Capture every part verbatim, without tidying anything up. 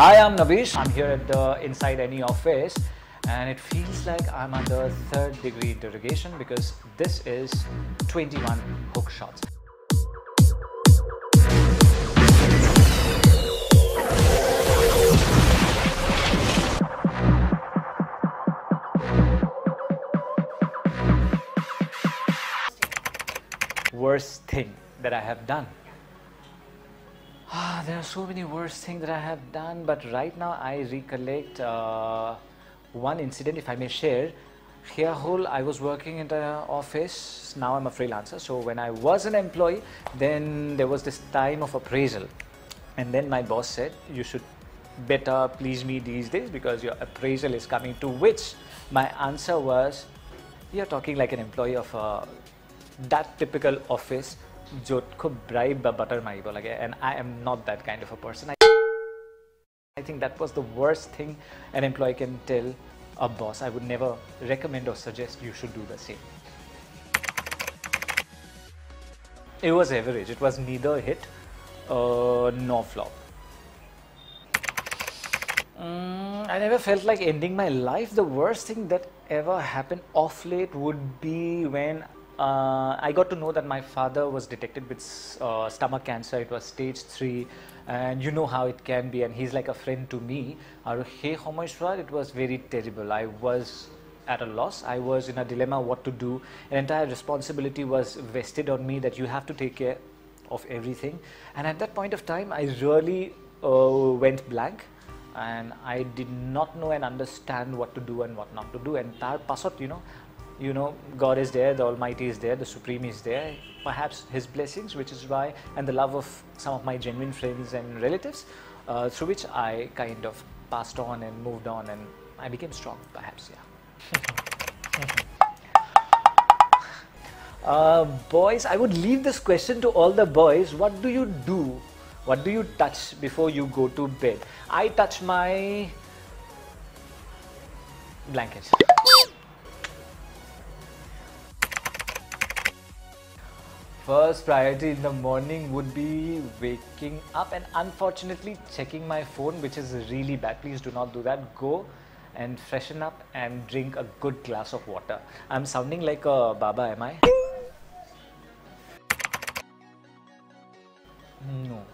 Hi, I'm Nabish. I'm here at the Inside Any office, and it feels like I'm under third degree interrogation because this is twenty-one hook shots. Worst thing that I have done. Ah, there are so many worst things that I have done, but right now I recollect uh, one incident, if I may share. Here, whole I was working in the office. Now I'm a freelancer. So when I was an employee, then there was this time of appraisal, and then my boss said, "You should better please me these days because your appraisal is coming." To which my answer was, "You're talking like an employee of uh, that typical office." And I am not that kind of a person. I think that was the worst thing an employee can tell a boss. I would never recommend or suggest you should do the same. It was average. It was neither hit uh, nor flop. Mm, I never felt like ending my life. The worst thing that ever happened off late would be when Uh, I got to know that my father was detected with uh, stomach cancer. It was stage three, and you know how it can be. And he's like a friend to me. It was very terrible. I was at a loss. I was in a dilemma what to do. An entire responsibility was vested on me that you have to take care of everything. And at that point of time, I really uh, went blank. And I did not know and understand what to do and what not to do. And tar pasot, you know. You know, God is there, the Almighty is there, the Supreme is there, perhaps His blessings, which is why, and the love of some of my genuine friends and relatives, uh, through which I kind of passed on and moved on, and I became strong, perhaps, yeah. uh, boys, I would leave this question to all the boys. What do you do? What do you touch before you go to bed? I touch my blankets. First priority in the morning would be waking up and unfortunately checking my phone, which is really bad. Please do not do that. Go and freshen up and drink a good glass of water. I'm sounding like a Baba, am I? No.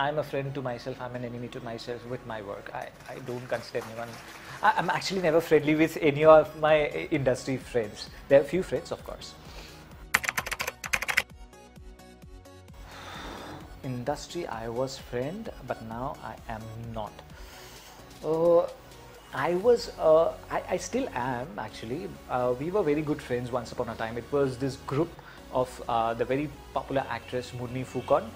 I'm a friend to myself. I'm an enemy to myself with my work. I, I don't consider anyone. I, I'm actually never friendly with any of my industry friends. There are few friends, of course. Industry, I was friend, but now I am not. Uh, I was, uh, I, I still am actually. Uh, we were very good friends once upon a time. It was this group of uh, the very popular actress Murni Fukon,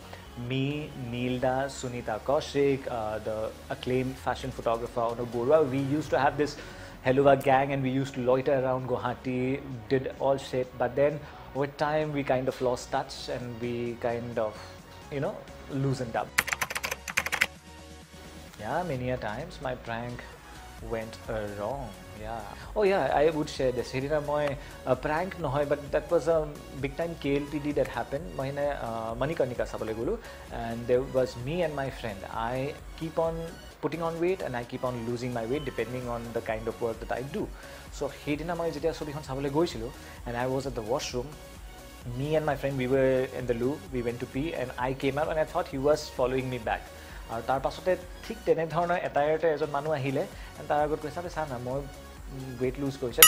me, Neelda, Sunita Kaushik, uh, the acclaimed fashion photographer Onur Gorwa. We used to have this helluva gang, and we used to loiter around Guwahati, did all shit. But then over time, we kind of lost touch, and we kind of you know, loosened up. Yeah, many a times my prank went uh, wrong. Yeah. Oh yeah, I would share this. Here is my prank no hoy, but that was a big time K L T D that happened. And there was me and my friend. I keep on putting on weight and I keep on losing my weight depending on the kind of work that I do. So here is my and I was at the washroom. Me and my friend, we were in the loo, we went to pee and I came out and I thought he was following me back. And I was like, I'm going weight lose. He got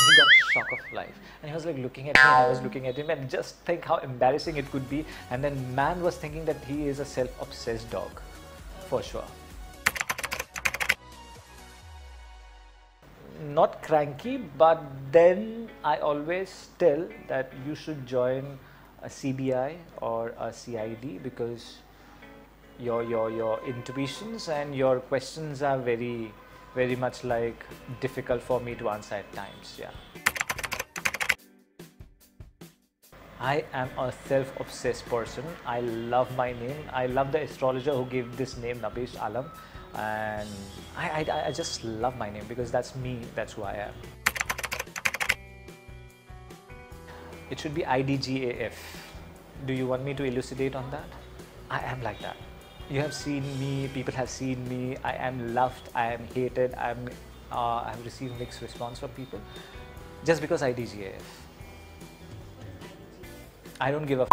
shock of life. And he was like looking at me, I was looking at him and just think how embarrassing it could be. And then man was thinking that he is a self-obsessed dog, for sure. Not cranky, but then I always tell that you should join a C B I or a C I D because your your your intuitions and your questions are very very much like difficult for me to answer at times. Yeah, I am a self-obsessed person. I love my name. I love the astrologer who gave this name, Nabish Alam. And I, I, I just love my name because that's me, that's who I am. It should be I D G A F. Do you want me to elucidate on that? I am like that. you have seen me, people have seen me, I am loved, I am hated, I am, uh, I have received mixed response from people just because I D G A F. I don't give a f***.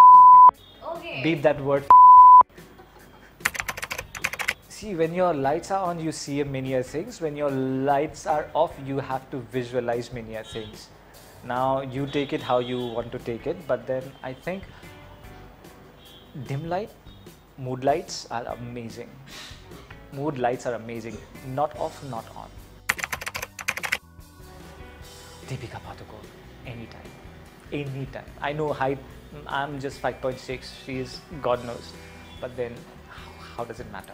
Okay. Beep that word f***. See, when your lights are on, you see many things. When your lights are off, you have to visualize many things. Now, you take it how you want to take it, but then I think dim light, mood lights are amazing. Mood lights are amazing. Not off, not on. Deepika Padukone, anytime, anytime. I know height, I'm just five point six, she is, God knows. But then, how, how does it matter?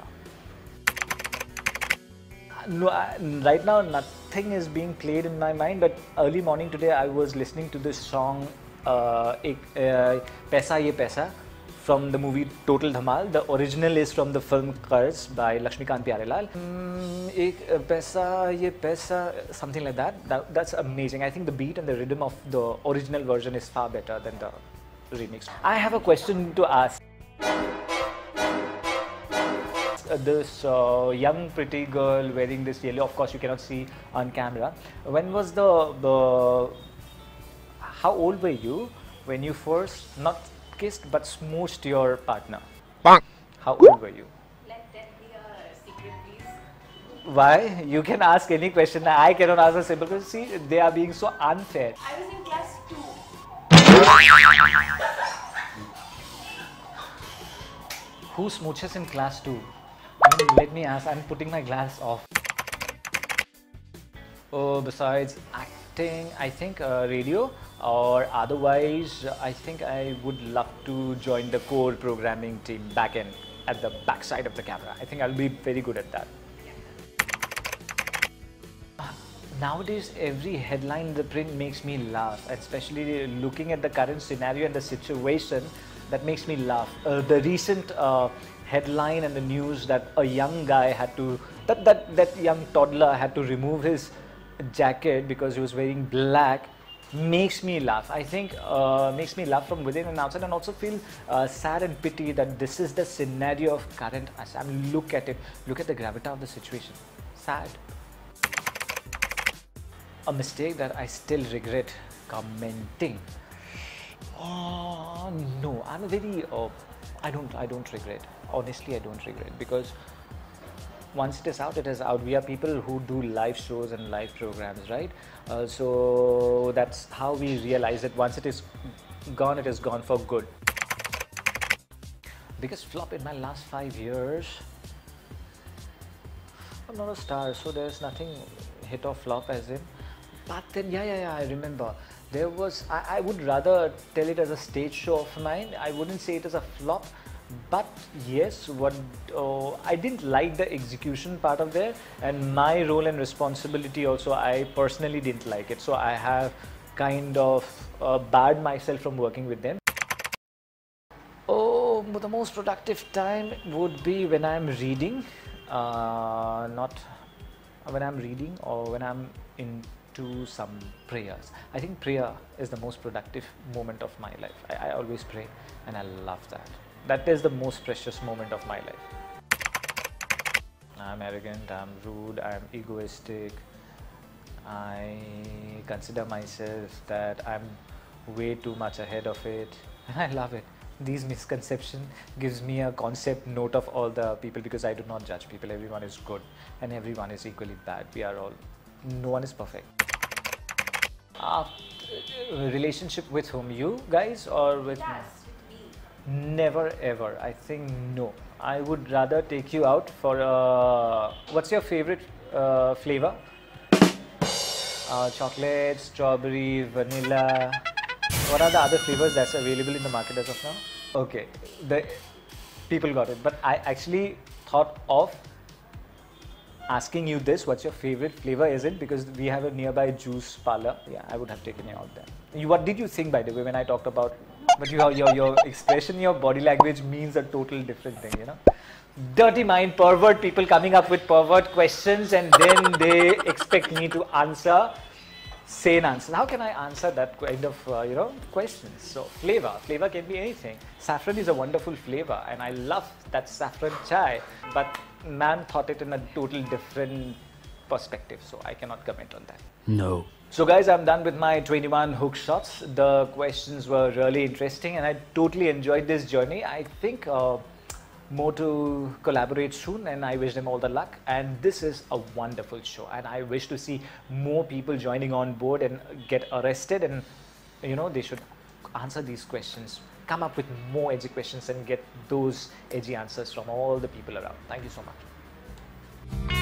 No, I, right now, nothing is being played in my mind, but early morning today, I was listening to this song, uh, Ek Paisa Ye Paisa, from the movie Total Dhamal. The original is from the film Kurs by Lakshmikanth Pyarelal. Mm, Ek Paisa Ye Paisa, something like that. that. That's amazing. I think the beat and the rhythm of the original version is far better than the remix. I have a question to ask. This uh, young pretty girl wearing this yellow, of course you cannot see on camera. When was the, the how old were you when you first not kissed but smooched your partner? Bang. How old were you? Let that be a secret, please. Why? You can ask any question. I cannot ask a simple question. See, they are being so unfair. I was in class two. Who smooches in class two? Let me ask, I'm putting my glass off. Oh, besides acting, I think uh, radio or otherwise, I think I would love to join the core programming team back in at the back side of the camera. I think I'll be very good at that. Nowadays, every headline in the print makes me laugh, especially looking at the current scenario and the situation that makes me laugh. Uh, the recent uh, headline and the news that a young guy had to, that, that, that young toddler had to remove his jacket because he was wearing black, makes me laugh. I think uh, makes me laugh from within and outside, and also feel uh, sad and pity that this is the scenario of current Assam. Look at it, look at the gravity of the situation. Sad. A mistake that I still regret, commenting. Oh, no, I'm a very, uh, I don't, I don't regret. Honestly, I don't regret, because once it is out, it is out. We are people who do live shows and live programs, right? Uh, so that's how we realize that once it is gone, it is gone for good. Biggest flop in my last five years. I'm not a star, so there's nothing hit or flop as in. But then, yeah, yeah, yeah, I remember. There was, I, I would rather tell it as a stage show of mine. I wouldn't say it as a flop, but yes, what uh, I didn't like the execution part of there, and my role and responsibility also, I personally didn't like it. So I have kind of uh, barred myself from working with them. Oh, the most productive time would be when I'm reading, uh, not when I'm reading or when I'm in to some prayers. I think prayer is the most productive moment of my life. I, I always pray and I love that. That is the most precious moment of my life. I'm arrogant, I'm rude, I'm egoistic. I consider myself that I'm way too much ahead of it, and I love it. These misconceptions gives me a concept note of all the people, because I do not judge people. Everyone is good and everyone is equally bad. We are all, no one is perfect. After, uh, relationship with whom? You guys or with yes, me? Never ever. I think no. I would rather take you out for uh, what's your favorite uh, flavor? Uh, chocolate, strawberry, vanilla. What are the other flavors that's available in the market as of now? Okay, the people got it. But I actually thought of asking you this, what's your favorite flavor, is it? Because we have a nearby juice parlor. Yeah, I would have taken you out there. You, what did you think, by the way, when I talked about, but you, your, your expression, your body language means a total different thing, you know? Dirty mind, pervert people coming up with pervert questions and then they expect me to answer sane answers. How can I answer that kind of uh, you know questions? So flavor, flavor can be anything. Saffron is a wonderful flavor, and I love that saffron chai. But ma'am thought it in a total different perspective, so I cannot comment on that. No. So guys, I'm done with my twenty-one hook shots. The questions were really interesting, and I totally enjoyed this journey. I think uh, more to collaborate soon, and I wish them all the luck. And this is a wonderful show, and I wish to see more people joining on board and get arrested, and you know they should answer these questions, come up with more edgy questions, and get those edgy answers from all the people around. Thank you so much.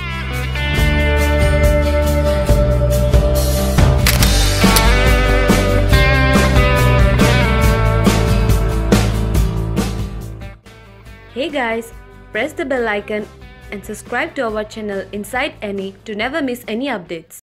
Hey guys, press the bell icon and subscribe to our channel Inside Any to never miss any updates.